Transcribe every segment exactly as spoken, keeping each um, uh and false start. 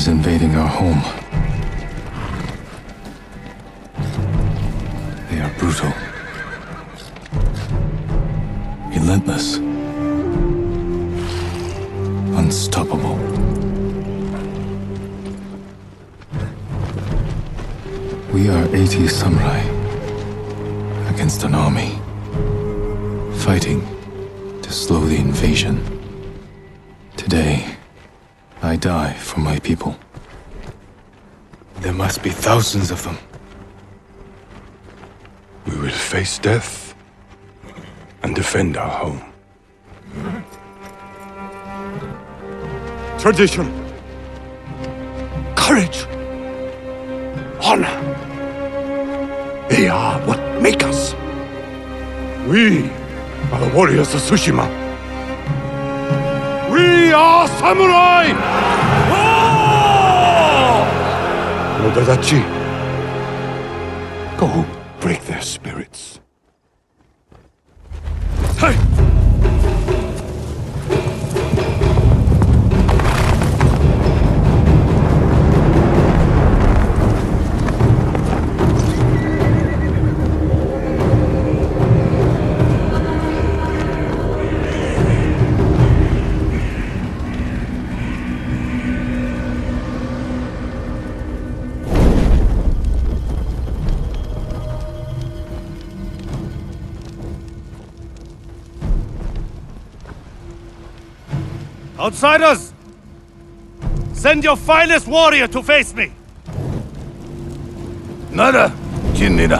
is invading our home. They are brutal. Relentless. Unstoppable. We are eighty samurai against an army, fighting to slow the invasion. Today, I die for my people. There must be thousands of them. We will face death and defend our home. Tradition, courage, honor. They are what make us. We are the warriors of Tsushima. We are samurai! Oh! Lord Adachi, go break their spirits. Hey! Outsiders! Send your finest warrior to face me! Nada, Jin Nida.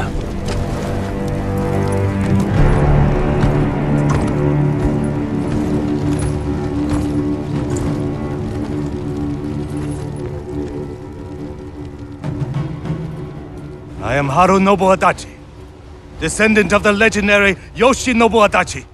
I am Harunobu Adachi, descendant of the legendary Yoshinobu Adachi.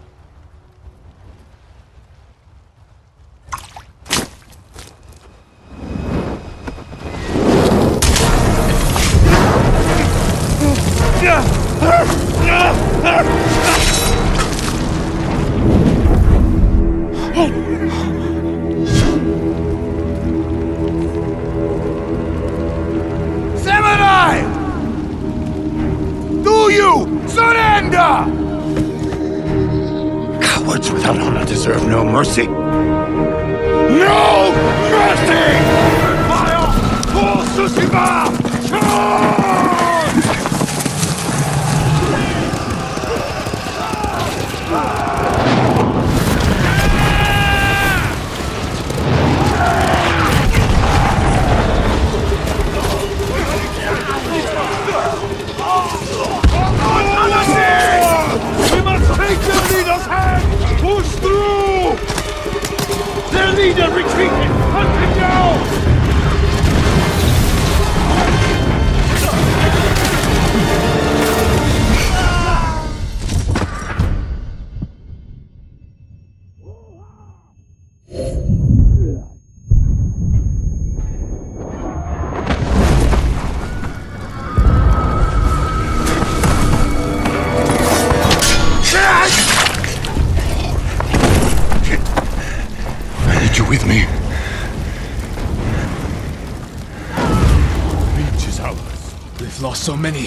So many.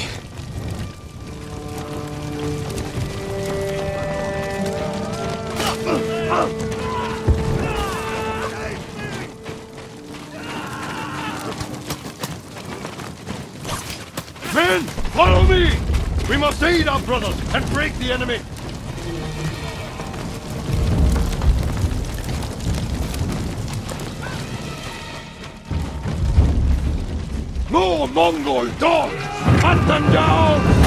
Men, follow me! We must aid our brothers and break the enemy! More Mongol dogs! Hunt them down! Ah!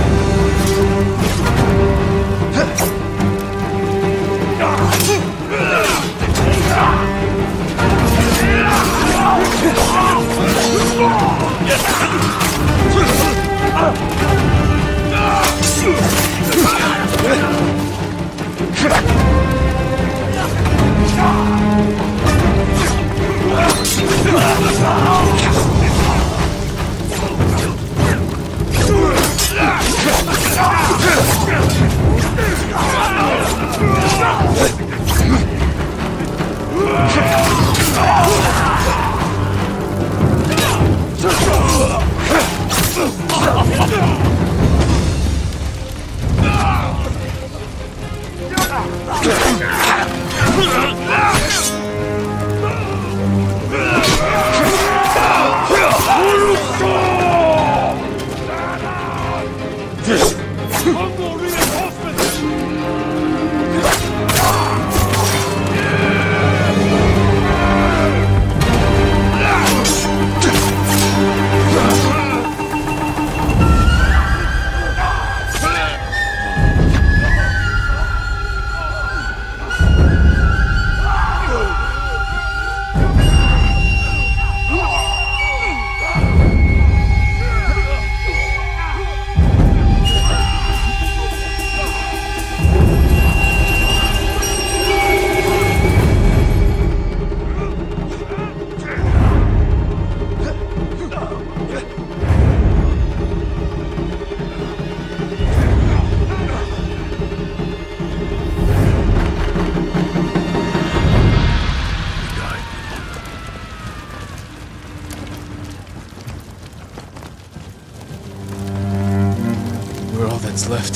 minutes left.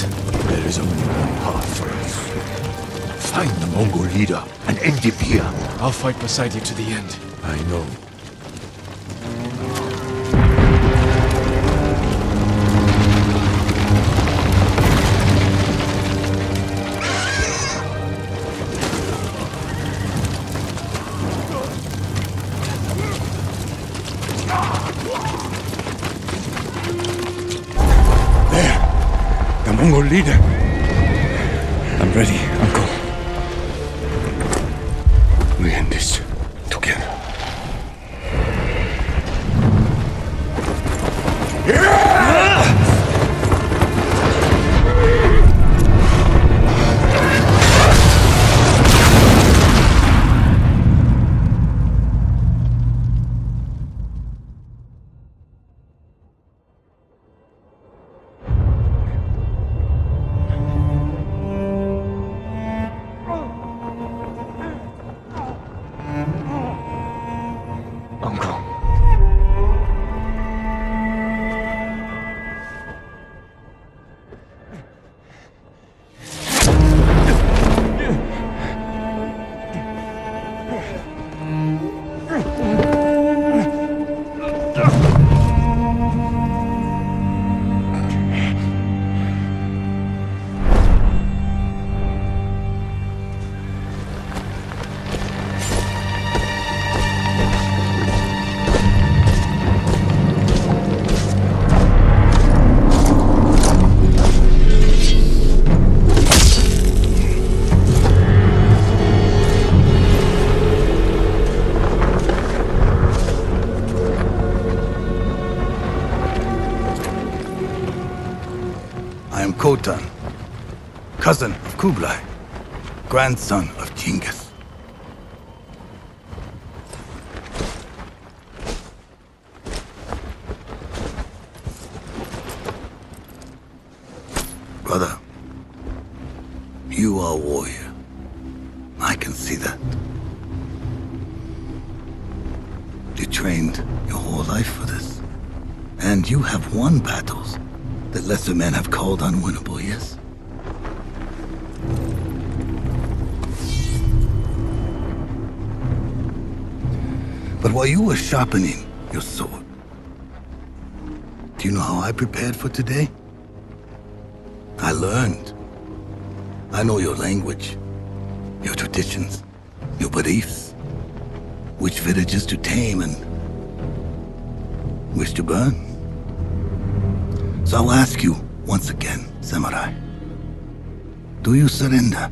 There is only one path for us. Find the Mongol leader and end him here. I'll fight beside you to the end. I know. Mongol leader. I'm ready, Uncle. We end this together. Khotun, cousin of Kublai, grandson of Genghis. Brother, you are a warrior. I can see that. You trained your whole life for this, and you have won battles that lesser men have called unwinnable, yes? But while you were sharpening your sword, do you know how I prepared for today? I learned. I know your language, your traditions, your beliefs, which villages to tame and which to burn. So I'll ask you once again, Samurai. Do you surrender?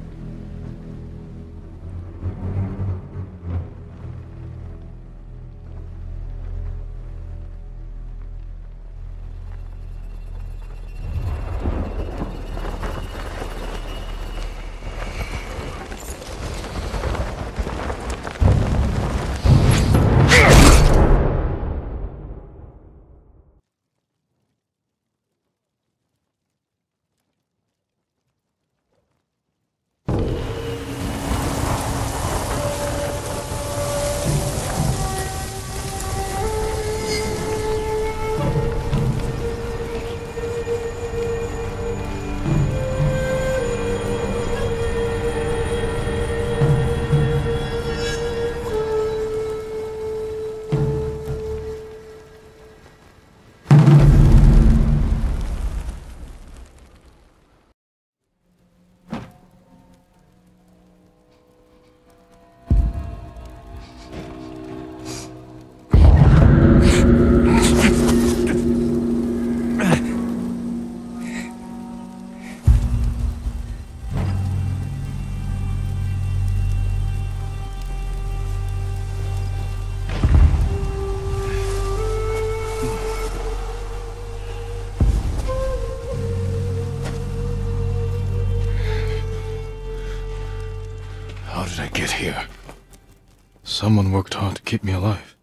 Someone worked hard to keep me alive.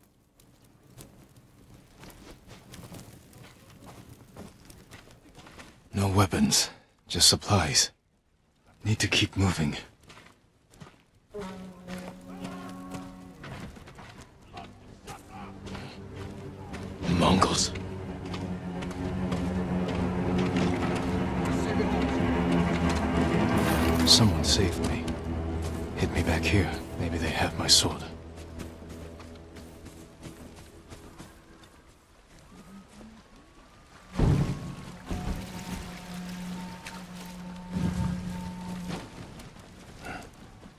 No weapons, just supplies. Need to keep moving. The Mongols. Someone saved me. Hit me back here. Maybe they have my sword.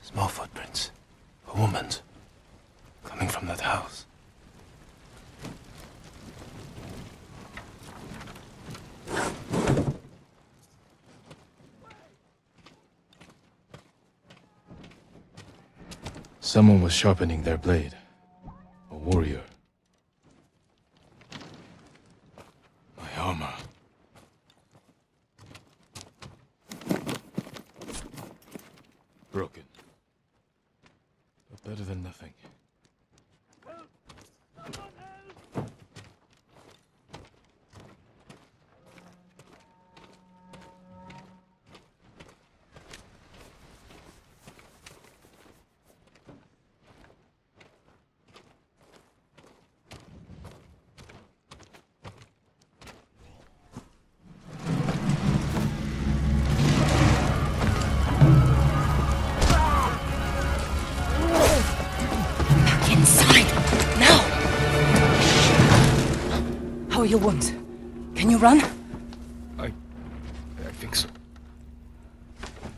Small footprints. A woman's. Coming from that house. Someone was sharpening their blade. A warrior. My armor. Broken. But better than nothing. Your wounds. Can you run? I... I think so.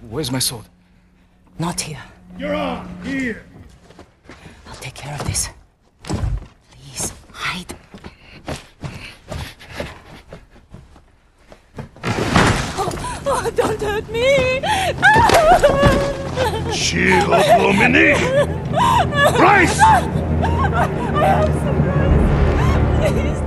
Where's my sword? Not here. You're on! Here! I'll take care of this. Please, hide. Oh, oh don't hurt me! Shield, Lomini! Rise! I have some rest. Please.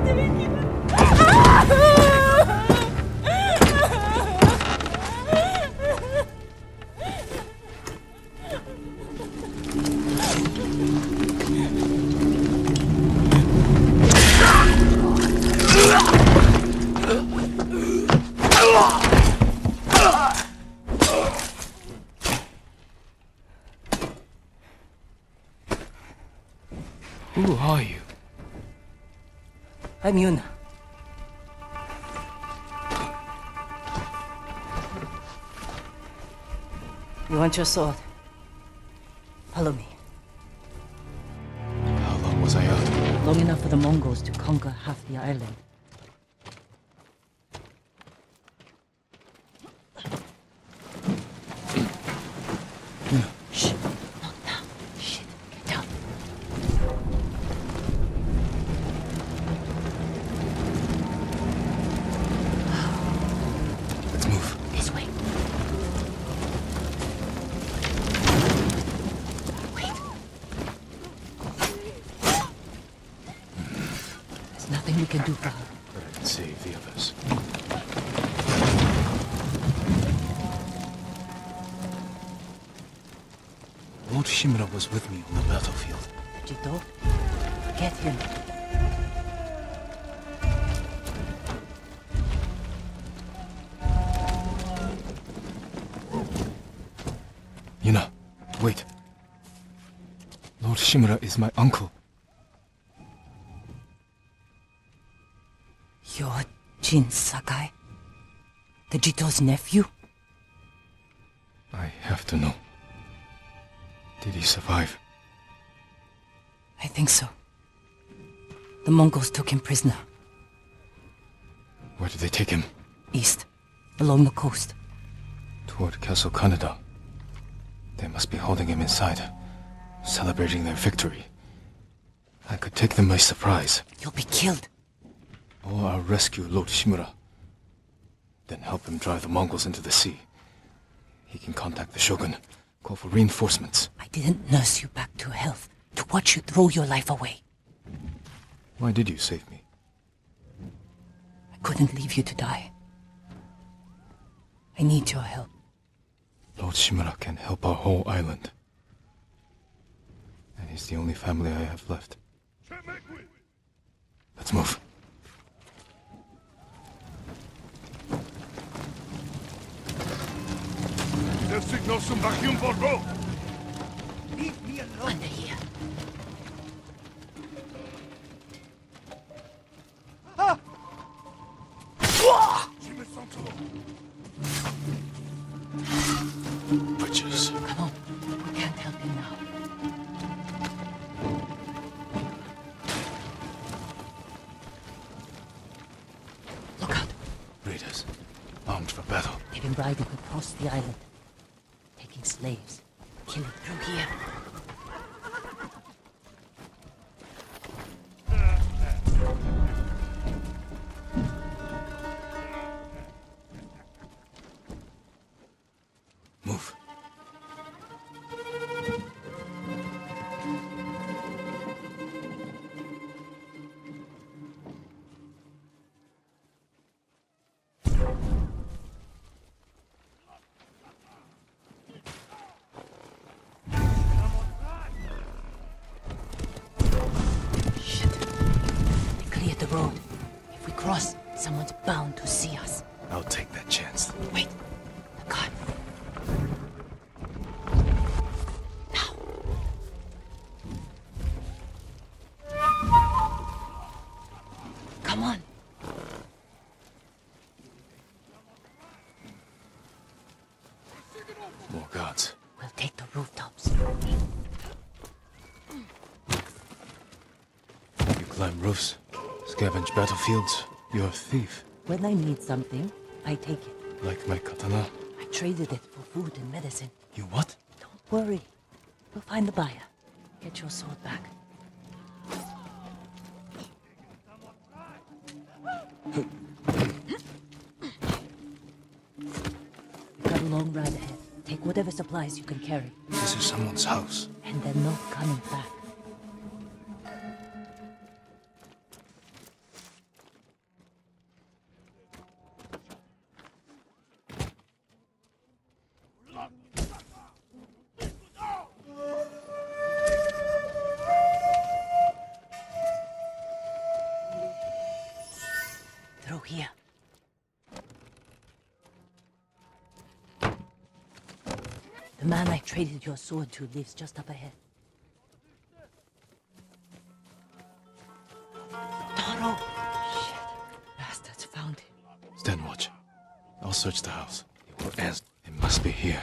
Who are you? I'm Yuna. You want your sword? Follow me. How long was I out? Long enough for the Mongols to conquer half the island. Shh. Not now. Shit. Get down. Let's move. This way. We can do that. But I can save the others. Lord Shimura was with me on the battlefield. Jito, get him. Yuna, wait. Lord Shimura is my uncle. You're Jin Sakai? The Jito's nephew? I have to know. Did he survive? I think so. The Mongols took him prisoner. Where did they take him? East, along the coast. Toward Castle Kaneda. They must be holding him inside, celebrating their victory. I could take them by surprise. You'll be killed. Or I'll rescue Lord Shimura. Then help him drive the Mongols into the sea. He can contact the Shogun, call for reinforcements. I didn't nurse you back to health, to watch you throw your life away. Why did you save me? I couldn't leave you to die. I need your help. Lord Shimura can help our whole island. And he's the only family I have left. Let's move. They'll signal some vacuum for road. Leave me alone. Under here. Ah! Je me sens trop. invaders, armed for battle. They've been riding across the island, taking slaves, killing through here. Scavenge battlefields. You're a thief. When I need something, I take it. Like my katana? I traded it for food and medicine. You what? Don't worry. We'll find the buyer. Get your sword back. You've got a long ride ahead. Take whatever supplies you can carry. This is someone's house. And they're not coming back. Traded your sword to lives just up ahead. Taro! Shit. Bastards found him. Stand watch. I'll search the house. It will answer. It must be here.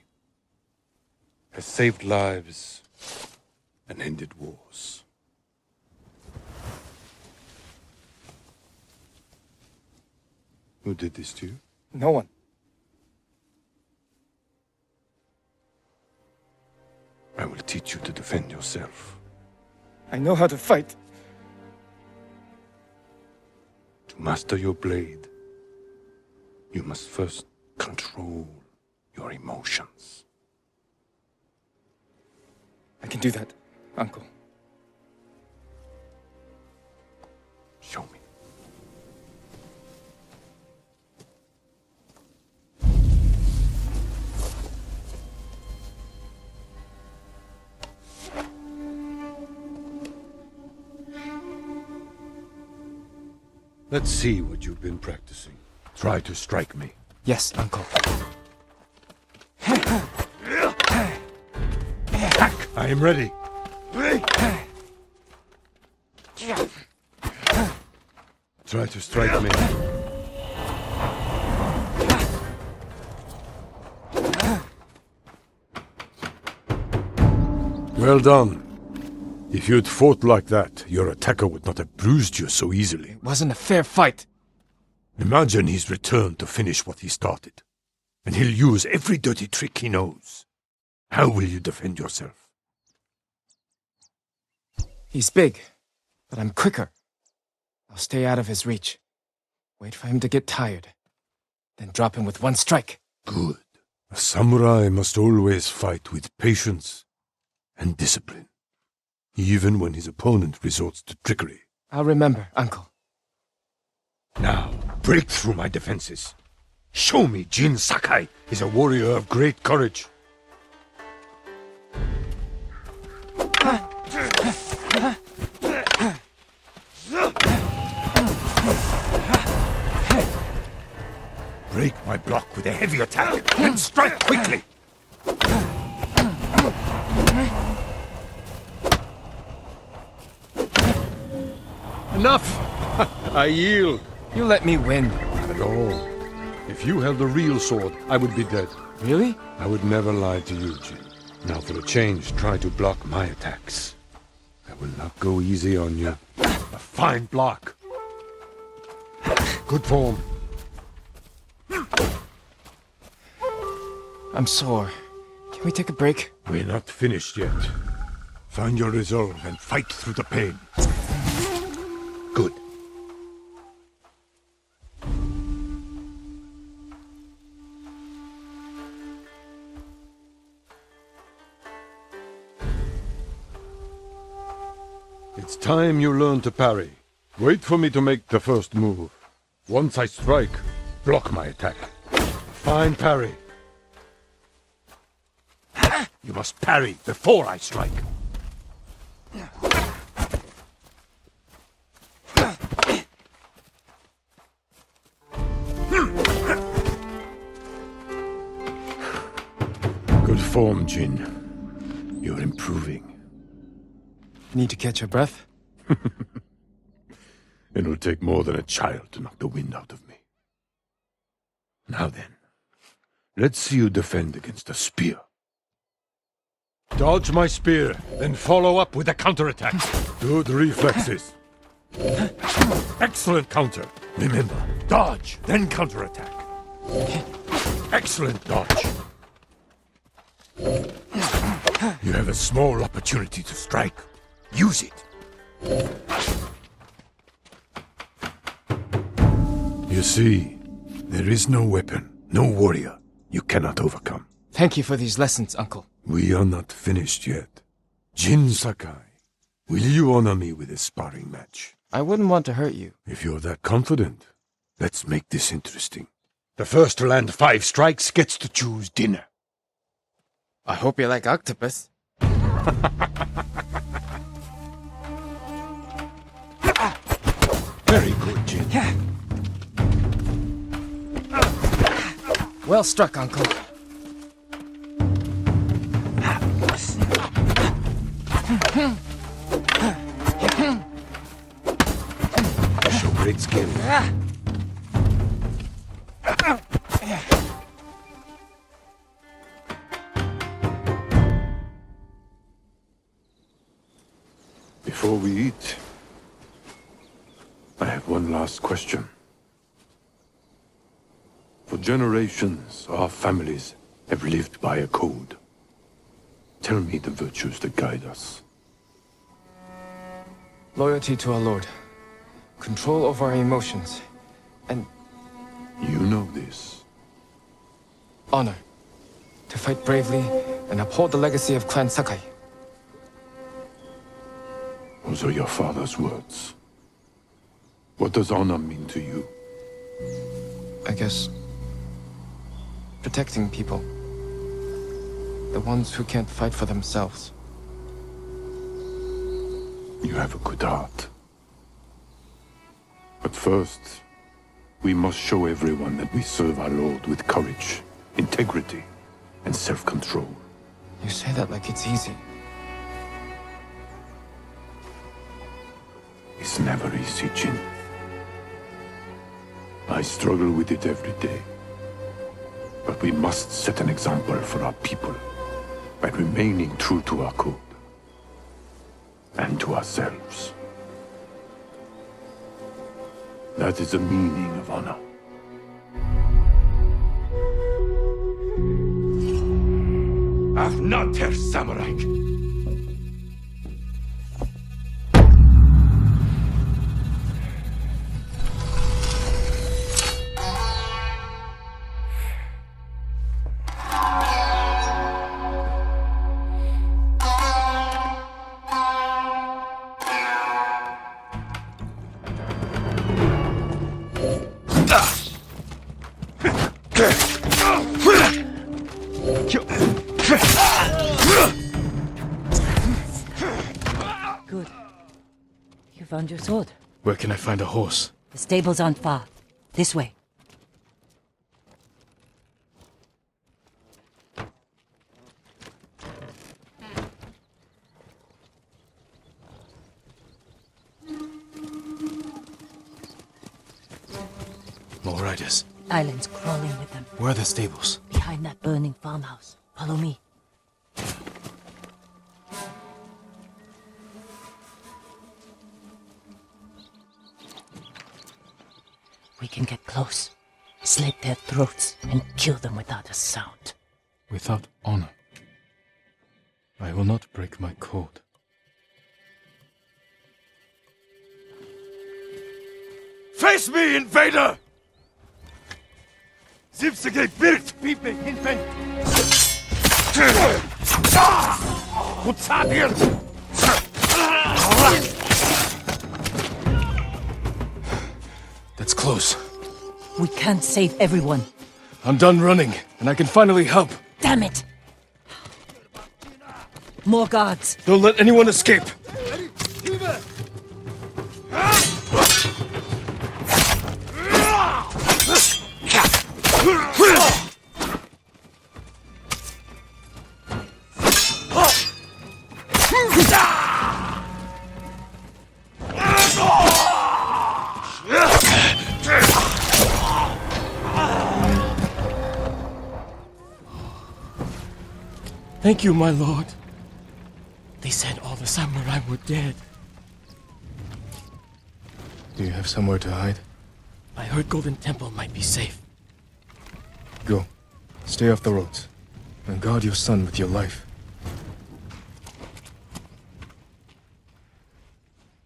has saved lives and ended wars. Who did this to you? No one. I will teach you to defend yourself. I know how to fight. To master your blade, you must first control your emotions. I can do that, Uncle. Show me. Let's see what you've been practicing. Try to strike me. Yes, Uncle. I am ready. Try to strike me. Well done. If you'd fought like that, your attacker would not have bruised you so easily. It wasn't a fair fight. Imagine he's returned to finish what he started. And he'll use every dirty trick he knows. How will you defend yourself? He's big, but I'm quicker. I'll stay out of his reach. Wait for him to get tired, then drop him with one strike. Good. A samurai must always fight with patience and discipline. even when his opponent resorts to trickery. I'll remember, Uncle. Now, break through my defenses. Show me Jin Sakai is a warrior of great courage. Break my block with a heavy attack and strike quickly! Enough! I yield! You let me win. Not at all. If you held the real sword, I would be dead. Really? I would never lie to you, Jin. Now for a change, try to block my attacks. I will not go easy on you. A fine block! Good form. I'm sore. Can we take a break? We're not finished yet. Find your resolve and fight through the pain. Good. It's time you learn to parry. Wait for me to make the first move. Once I strike, block my attack. Fine parry. You must parry before I strike. Good form, Jin. You're improving. Need to catch your breath? It'll take more than a child to knock the wind out of me. Now then, let's see you defend against a spear. Dodge my spear, then follow up with a counterattack. Good reflexes. Excellent counter. Remember, dodge, then counterattack. Excellent dodge. You have a small opportunity to strike. Use it. You see, there is no weapon, no warrior you cannot overcome. Thank you for these lessons, Uncle. We are not finished yet. Jin Sakai, will you honor me with a sparring match? I wouldn't want to hurt you. If you're that confident, let's make this interesting. The first to land five strikes gets to choose dinner. I hope you like octopus. Very good, Jin. Yeah. Well struck, Uncle. You show great skill. Before we eat, I have one last question. For generations, our families have lived by a code. Tell me the virtues that guide us. Loyalty to our Lord. Control over our emotions. And... You know this. Honor. To fight bravely and uphold the legacy of Clan Sakai. Those are your father's words. What does honor mean to you? I guess... protecting people. The ones who can't fight for themselves. You have a good heart. But first, we must show everyone that we serve our Lord with courage, integrity, and self-control. You say that like it's easy. It's never easy, Jin. I struggle with it every day. But we must set an example for our people. By remaining true to our code. And to ourselves. That is the meaning of honor. I've not her samurai! Good. You found your sword. Where can I find a horse? The stables aren't far. This way. More riders. Islands crawling with them. Where are the stables? Behind that burning farmhouse. Follow me. We can get close, slit their throats, and kill them without a sound. Without honor. I will not break my code. Face me, invader! Zipsege birgt pipe hinten! Kutsabir! That's close. We can't save everyone. I'm done running, and I can finally help. Damn it! More guards. Don't let anyone escape. Thank you, my lord. They said all the samurai were dead. Do you have somewhere to hide? I heard Golden Temple might be safe. Go. Stay off the roads. And guard your son with your life.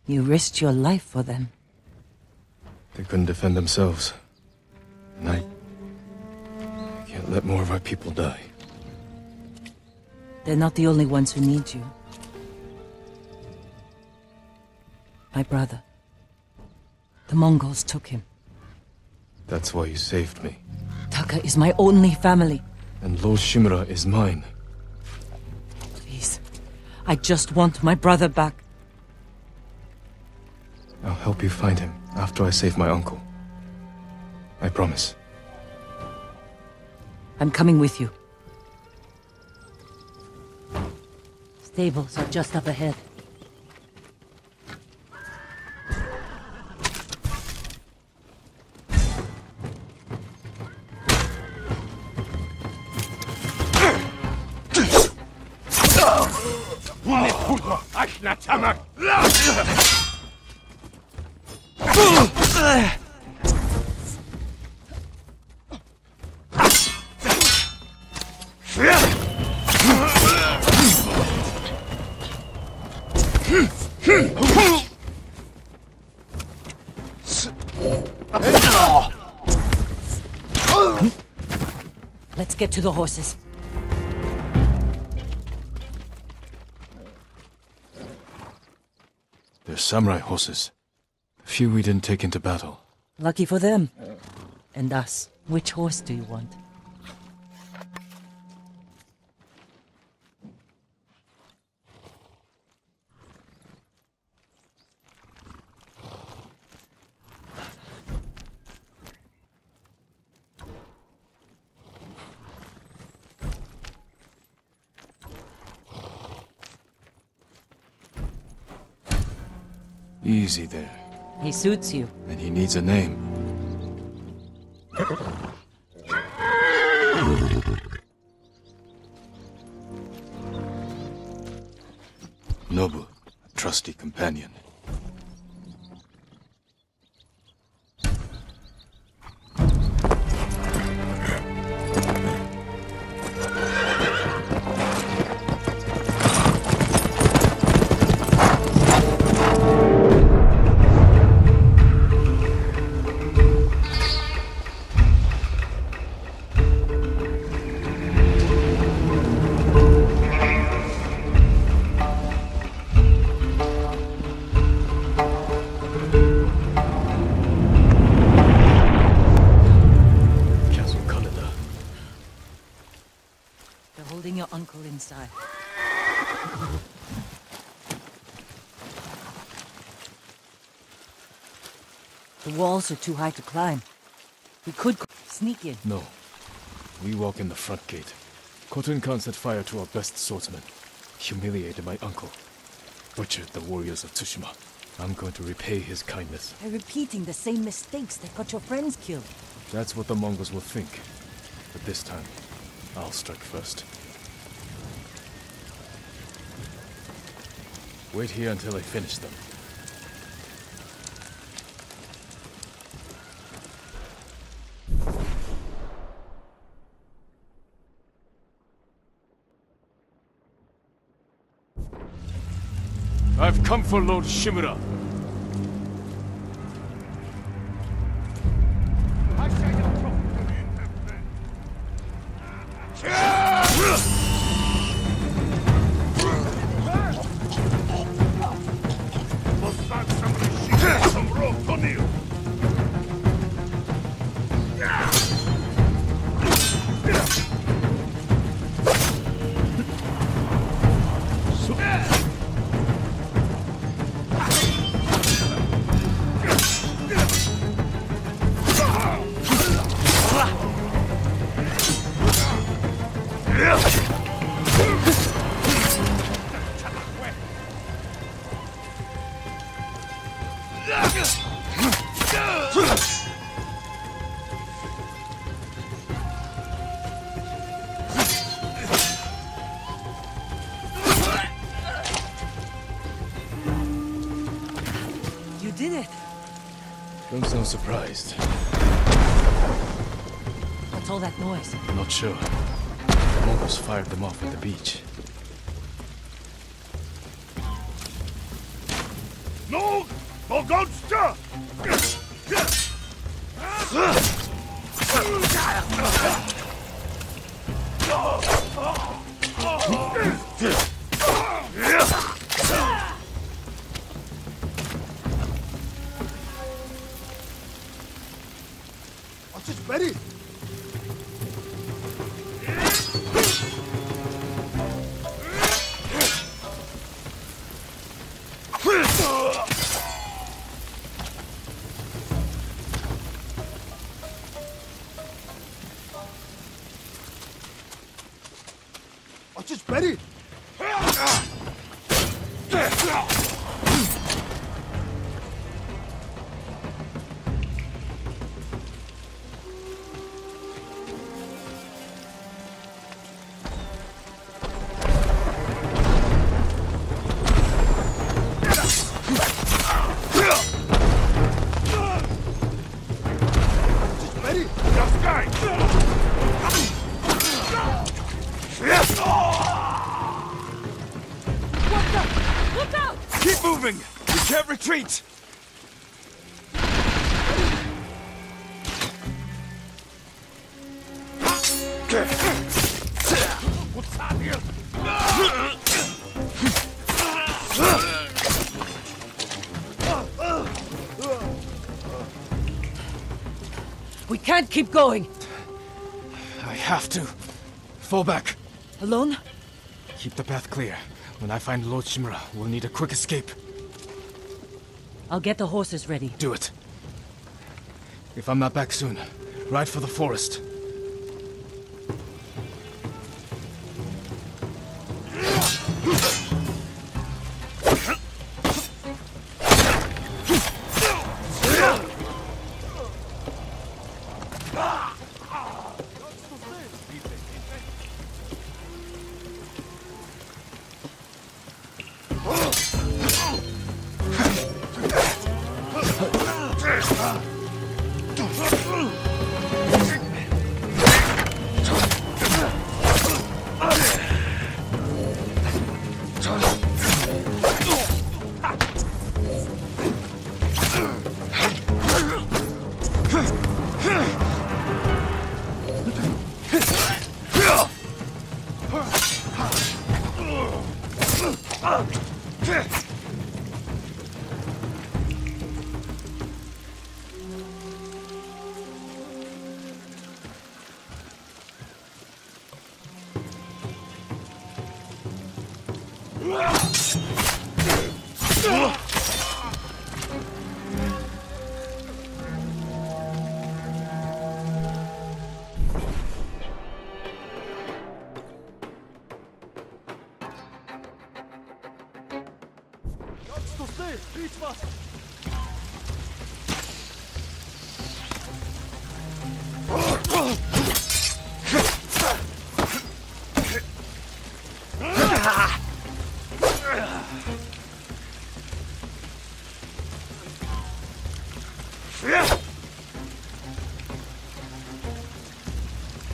You risked your life for them. They couldn't defend themselves. And I... I can't let more of our people die. They're not the only ones who need you. My brother. The Mongols took him. That's why you saved me. Taka is my only family. And Lord Shimura is mine. Please. I just want my brother back. I'll help you find him after I save my uncle. I promise. I'm coming with you. Stables are just up ahead. Get to the horses. They're samurai horses. A few we didn't take into battle. Lucky for them. And us. Which horse do you want? Easy there. He suits you. And he needs a name. Nobu, a trusty companion. Holding your uncle inside. The walls are too high to climb. We could sneak in. No. We walk in the front gate. Khotun Khan set fire to our best swordsman. Humiliated my uncle. Butchered the warriors of Tsushima. I'm going to repay his kindness. By repeating the same mistakes that got your friends killed. That's what the Mongols will think. But this time, I'll strike first. Wait here until I finish them. I've come for Lord Shimura. Surprised. What's all that noise? I'm not sure. The Mongols fired them off at the beach. No! Bogonster! Retreat! What's on here? We can't keep going. I have to. Fall back. Alone? Keep the path clear. When I find Lord Shimura, we'll need a quick escape. I'll get the horses ready. Do it. If I'm not back soon, ride for the forest. So stay, reach fast.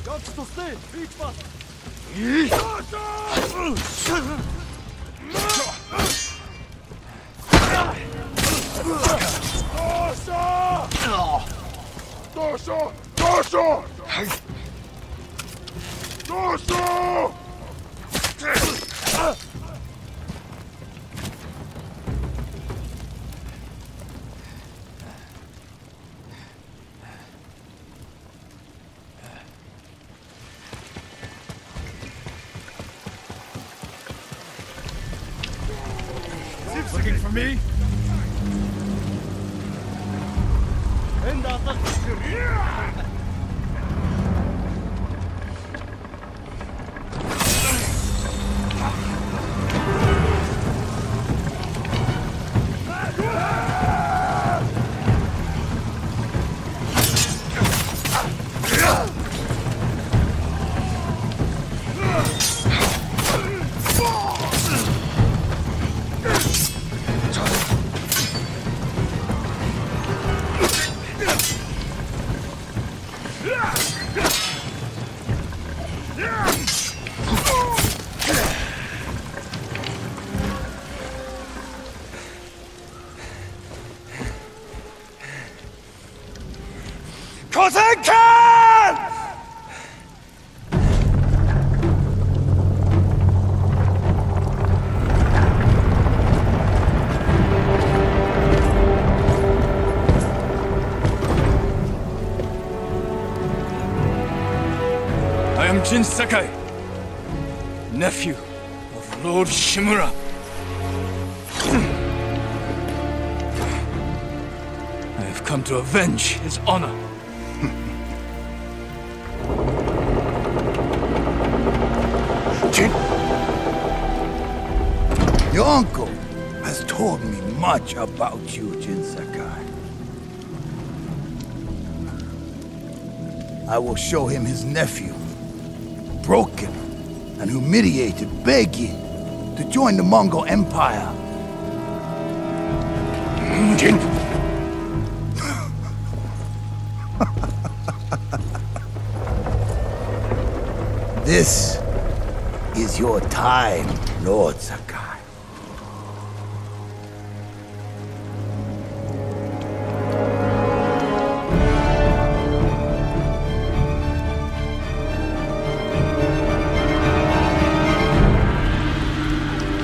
Got to stay, reach fast. Dorsal! Dorsal! Dorsal! Looking for me? And I Khotun Khan! I am Jin Sakai, nephew of Lord Shimura. I have come to avenge his honor. Your uncle has told me much about you, Jin Sakai. I will show him his nephew, broken and humiliated, begging to join the Mongol Empire. Jin! This is your time, Lord Sakai.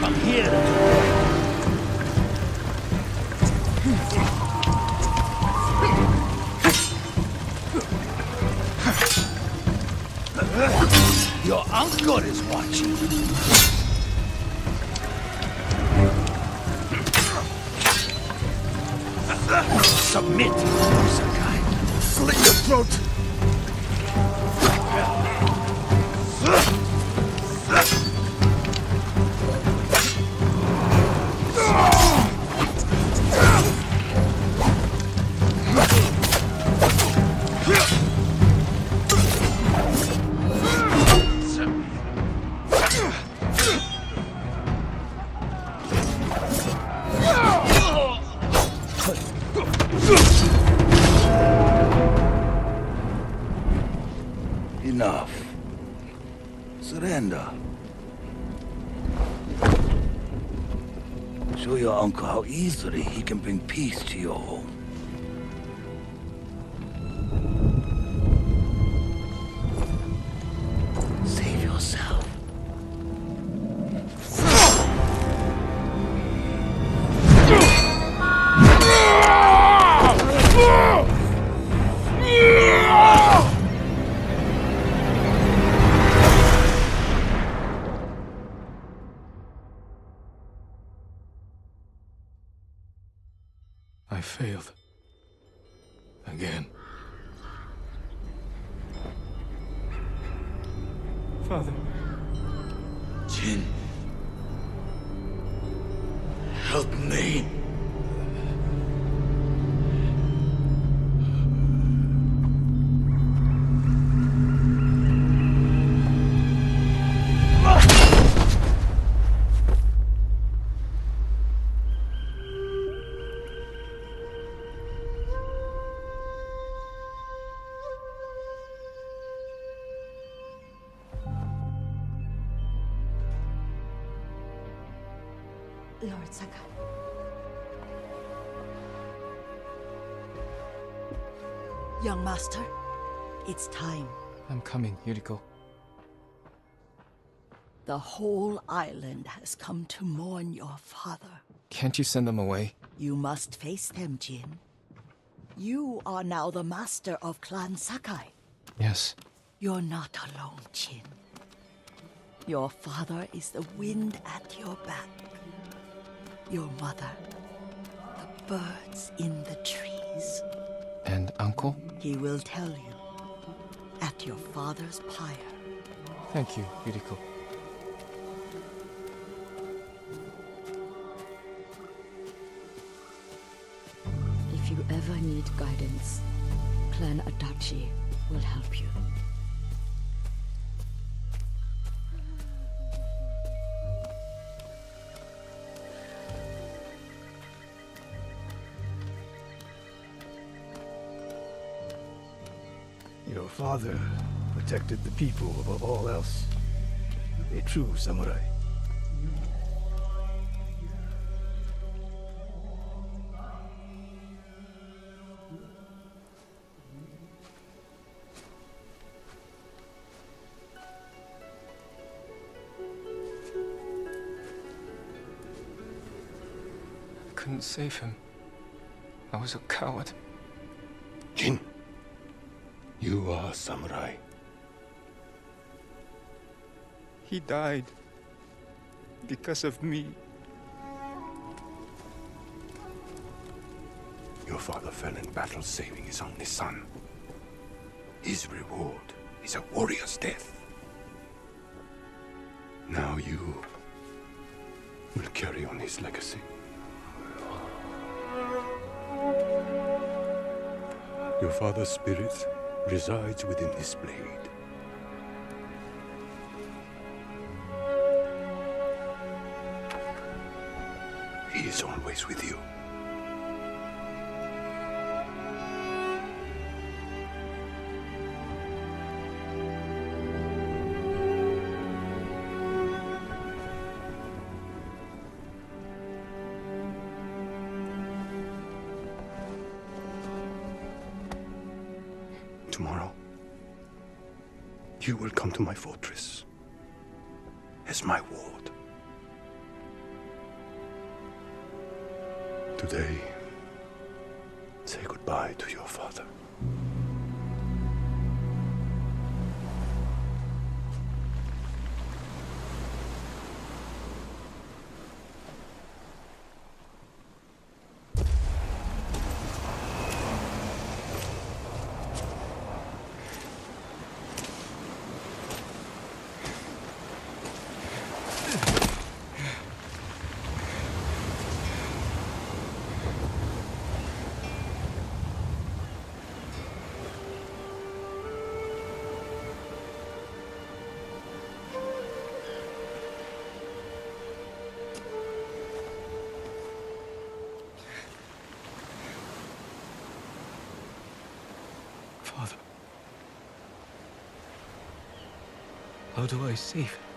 I'm here. Your uncle is watching. Submit, Sakai. Slit your throat. Enough. Surrender. Show your uncle how easily he can bring peace to your home. Save yourself. I failed. Again. Father. Jin. help me. Lord Sakai. Young master, it's time. I'm coming, Yuriko. The whole island has come to mourn your father. Can't you send them away? You must face them, Jin. You are now the master of Clan Sakai. Yes. You're not alone, Jin. Your father is the wind at your back. Your mother, the birds in the trees. And uncle? He will tell you, at your father's pyre. Thank you, Yuriko. If you ever need guidance, Clan Adachi will help you. Your father protected the people above all else. A true samurai. I couldn't save him. I was a coward. Jin. You are a samurai. He died because of me. Your father fell in battle saving his only son. His reward is a warrior's death. Now you will carry on his legacy. Your father's spirit resides within this blade. He is always with you. Tomorrow, you will come to my fortress as my ward. Today, say goodbye to your father. How do I save him?